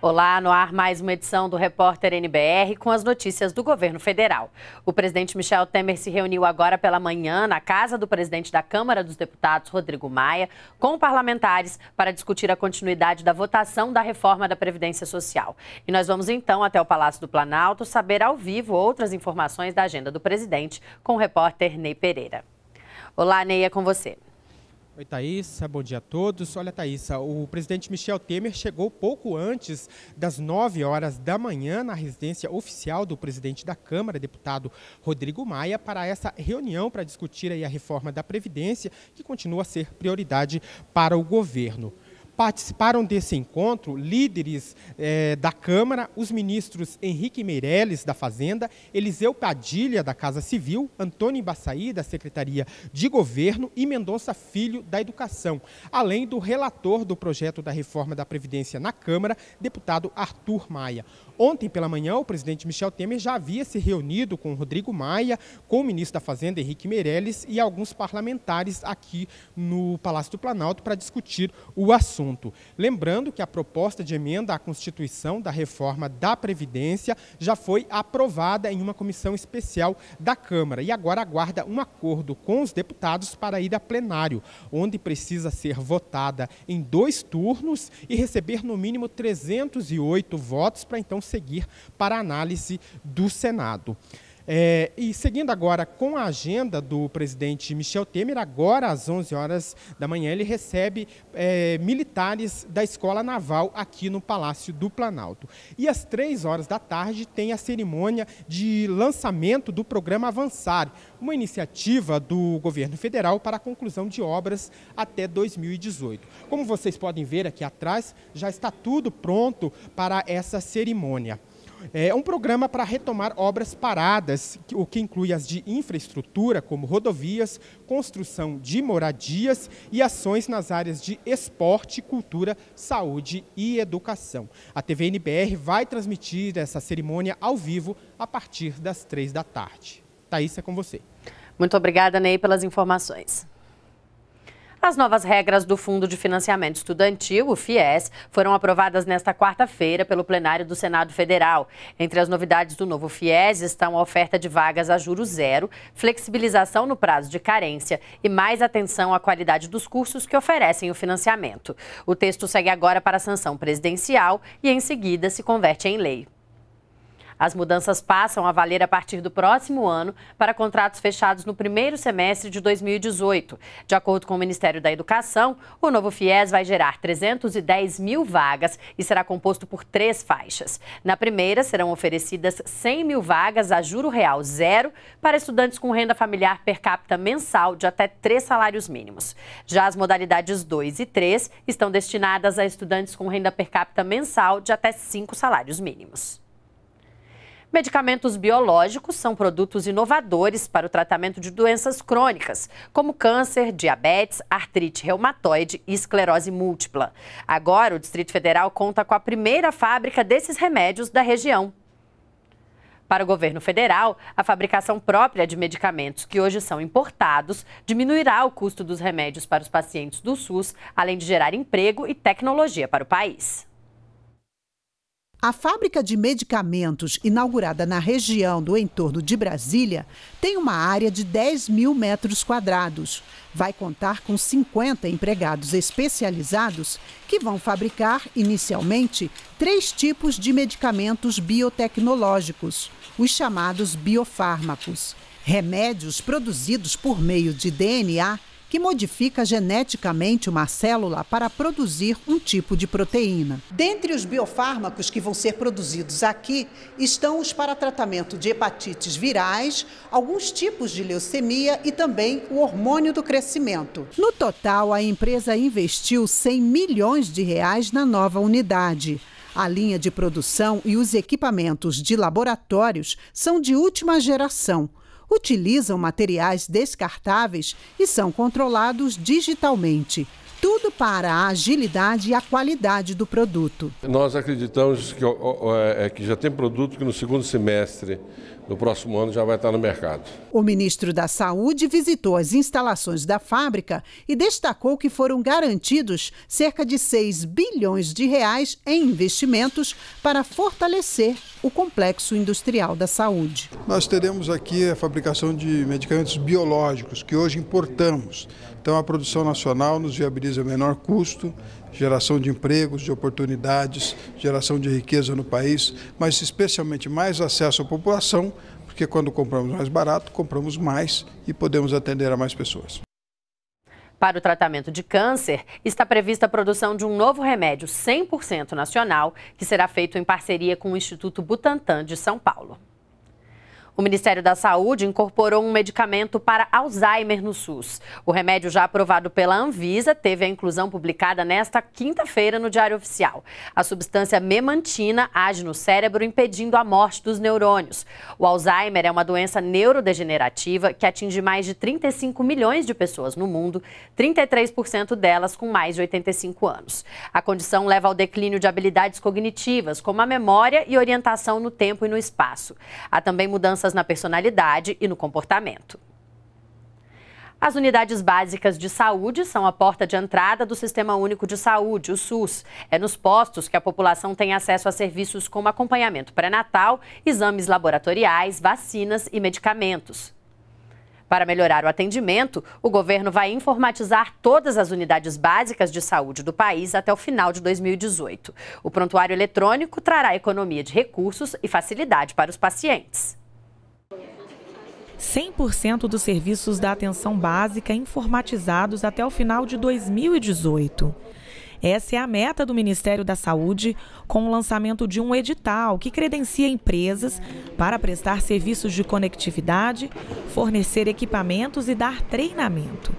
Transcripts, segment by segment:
Olá, no ar mais uma edição do Repórter NBR com as notícias do governo federal. O presidente Michel Temer se reuniu agora pela manhã na casa do presidente da Câmara dos Deputados, Rodrigo Maia, com parlamentares para discutir a continuidade da votação da reforma da Previdência Social. E nós vamos então até o Palácio do Planalto saber ao vivo outras informações da agenda do presidente com o repórter Ney Pereira. Olá, Ney, é com você. Oi, Thaísa, bom dia a todos. Olha, Thaísa, o presidente Michel Temer chegou pouco antes das 9 horas da manhã na residência oficial do presidente da Câmara, deputado Rodrigo Maia, para essa reunião para discutir aí a reforma da Previdência, que continua a ser prioridade para o governo. Participaram desse encontro líderes da Câmara, os ministros Henrique Meirelles, da Fazenda, Eliseu Padilha, da Casa Civil, Antônio Baçaí, da Secretaria de Governo e Mendonça Filho, da Educação, além do relator do projeto da reforma da Previdência na Câmara, deputado Arthur Maia. Ontem pela manhã, o presidente Michel Temer já havia se reunido com Rodrigo Maia, com o ministro da Fazenda, Henrique Meirelles, e alguns parlamentares aqui no Palácio do Planalto para discutir o assunto. Lembrando que a proposta de emenda à Constituição da reforma da Previdência já foi aprovada em uma comissão especial da Câmara e agora aguarda um acordo com os deputados para ir a plenário, onde precisa ser votada em 2 turnos e receber no mínimo 308 votos para então seguir para a análise do Senado. E seguindo agora com a agenda do presidente Michel Temer, agora às 11 horas da manhã ele recebe militares da Escola Naval aqui no Palácio do Planalto. E às 3 horas da tarde tem a cerimônia de lançamento do programa Avançar, uma iniciativa do governo federal para a conclusão de obras até 2018. Como vocês podem ver aqui atrás, já está tudo pronto para essa cerimônia. É um programa para retomar obras paradas, o que inclui as de infraestrutura, como rodovias, construção de moradias e ações nas áreas de esporte, cultura, saúde e educação. A TV NBR vai transmitir essa cerimônia ao vivo a partir das 3 da tarde. Thaís, é com você. Muito obrigada, Ney, pelas informações. As novas regras do Fundo de Financiamento Estudantil, o FIES, foram aprovadas nesta quarta-feira pelo plenário do Senado Federal. Entre as novidades do novo FIES estão a oferta de vagas a juros zero, flexibilização no prazo de carência e mais atenção à qualidade dos cursos que oferecem o financiamento. O texto segue agora para a sanção presidencial e, em seguida, se converte em lei. As mudanças passam a valer a partir do próximo ano para contratos fechados no primeiro semestre de 2018. De acordo com o Ministério da Educação, o novo FIES vai gerar 310 mil vagas e será composto por 3 faixas. Na primeira, serão oferecidas 100 mil vagas a juro real zero para estudantes com renda familiar per capita mensal de até 3 salários mínimos. Já as modalidades 2 e 3 estão destinadas a estudantes com renda per capita mensal de até 5 salários mínimos. Medicamentos biológicos são produtos inovadores para o tratamento de doenças crônicas, como câncer, diabetes, artrite reumatoide e esclerose múltipla. Agora, o Distrito Federal conta com a primeira fábrica desses remédios da região. Para o governo federal, a fabricação própria de medicamentos que hoje são importados diminuirá o custo dos remédios para os pacientes do SUS, além de gerar emprego e tecnologia para o país. A fábrica de medicamentos, inaugurada na região do entorno de Brasília, tem uma área de 10 mil metros quadrados. Vai contar com 50 empregados especializados que vão fabricar, inicialmente, 3 tipos de medicamentos biotecnológicos, os chamados biofármacos. Remédios produzidos por meio de DNA, que modifica geneticamente uma célula para produzir um tipo de proteína. Dentre os biofármacos que vão ser produzidos aqui, estão os para tratamento de hepatites virais, alguns tipos de leucemia e também o hormônio do crescimento. No total, a empresa investiu 100 milhões de reais na nova unidade. A linha de produção e os equipamentos de laboratórios são de última geração. Utilizam materiais descartáveis e são controlados digitalmente. Tudo tudo para a agilidade e a qualidade do produto. Nós acreditamos que já tem produto que no segundo semestre do próximo ano já vai estar no mercado. O ministro da Saúde visitou as instalações da fábrica e destacou que foram garantidos cerca de 6 bilhões de reais em investimentos para fortalecer o complexo industrial da saúde. Nós teremos aqui a fabricação de medicamentos biológicos que hoje importamos. Então a produção nacional nos viabiliza menor custo, geração de empregos, de oportunidades, geração de riqueza no país, mas especialmente mais acesso à população, porque quando compramos mais barato, compramos mais e podemos atender a mais pessoas. Para o tratamento de câncer, está prevista a produção de um novo remédio 100% nacional, que será feito em parceria com o Instituto Butantan de São Paulo. O Ministério da Saúde incorporou um medicamento para Alzheimer no SUS. O remédio, já aprovado pela Anvisa, teve a inclusão publicada nesta quinta-feira no Diário Oficial. A substância memantina age no cérebro, impedindo a morte dos neurônios. O Alzheimer é uma doença neurodegenerativa que atinge mais de 35 milhões de pessoas no mundo, 33% delas com mais de 85 anos. A condição leva ao declínio de habilidades cognitivas, como a memória e orientação no tempo e no espaço. Há também mudanças na personalidade e no comportamento. As unidades básicas de saúde são a porta de entrada do Sistema Único de Saúde, o SUS. É nos postos que a população tem acesso a serviços como acompanhamento pré-natal, exames laboratoriais, vacinas e medicamentos. Para melhorar o atendimento, o governo vai informatizar todas as unidades básicas de saúde do país até o final de 2018. O prontuário eletrônico trará economia de recursos e facilidade para os pacientes. 100% dos serviços da atenção básica informatizados até o final de 2018. Essa é a meta do Ministério da Saúde, com o lançamento de um edital que credencia empresas para prestar serviços de conectividade, fornecer equipamentos e dar treinamento.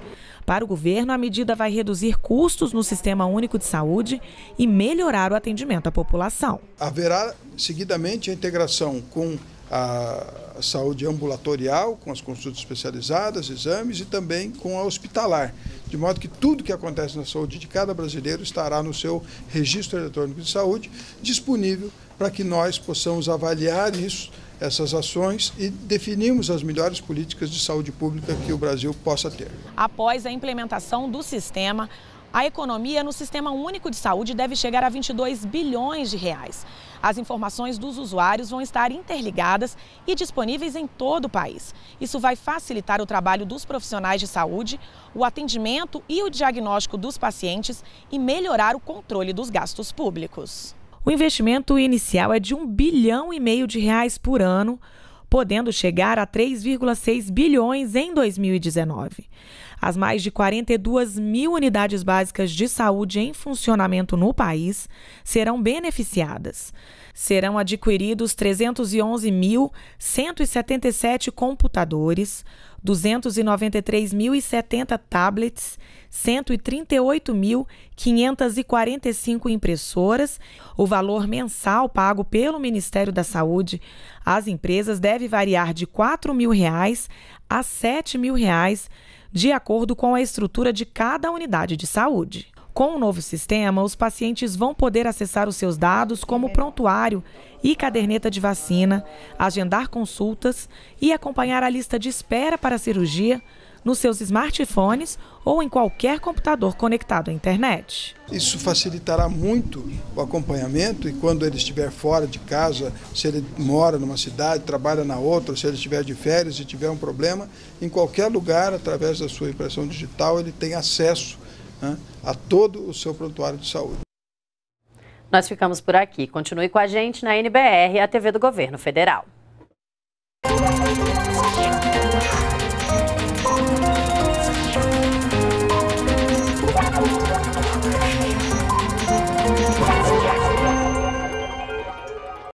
Para o governo, a medida vai reduzir custos no Sistema Único de Saúde e melhorar o atendimento à população. Haverá, seguidamente, a integração com a saúde ambulatorial, com as consultas especializadas, exames e também com a hospitalar, de modo que tudo que acontece na saúde de cada brasileiro estará no seu registro eletrônico de saúde, disponível para que nós possamos avaliar isso, essas ações, e definimos as melhores políticas de saúde pública que o Brasil possa ter. Após a implementação do sistema, a economia no Sistema Único de Saúde deve chegar a 22 bilhões de reais. As informações dos usuários vão estar interligadas e disponíveis em todo o país. Isso vai facilitar o trabalho dos profissionais de saúde, o atendimento e o diagnóstico dos pacientes e melhorar o controle dos gastos públicos. O investimento inicial é de 1,5 bilhão de reais por ano, podendo chegar a 3,6 bilhões em 2019. As mais de 42 mil unidades básicas de saúde em funcionamento no país serão beneficiadas. Serão adquiridos 311.177 computadores, 293.070 tablets, 138.545 impressoras. O valor mensal pago pelo Ministério da Saúde às empresas deve variar de R$ 4.000 a R$ 7.000, de acordo com a estrutura de cada unidade de saúde. Com o novo sistema, os pacientes vão poder acessar os seus dados como prontuário e caderneta de vacina, agendar consultas e acompanhar a lista de espera para a cirurgia nos seus smartphones ou em qualquer computador conectado à internet. Isso facilitará muito o acompanhamento, e quando ele estiver fora de casa, se ele mora numa cidade, trabalha na outra, se ele estiver de férias e tiver um problema, em qualquer lugar, através da sua impressão digital, ele tem acesso, né, a todo o seu prontuário de saúde. Nós ficamos por aqui. Continue com a gente na NBR, a TV do Governo Federal.